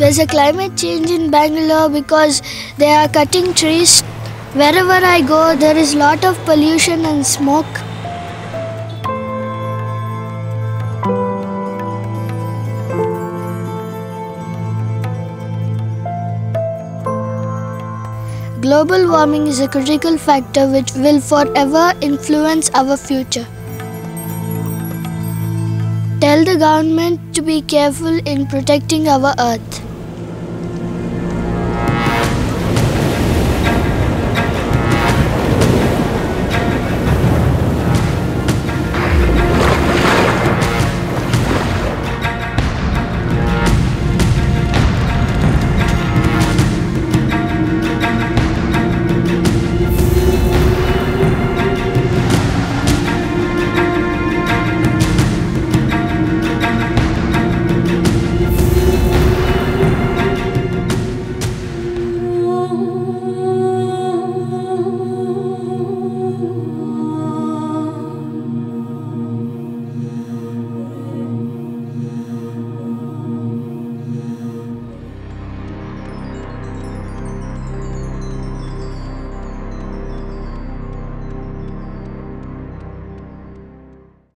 There's a climate change in Bangalore because they are cutting trees. Wherever I go, there is a lot of pollution and smoke. Global warming is a critical factor which will forever influence our future. Tell the government to be careful in protecting our earth.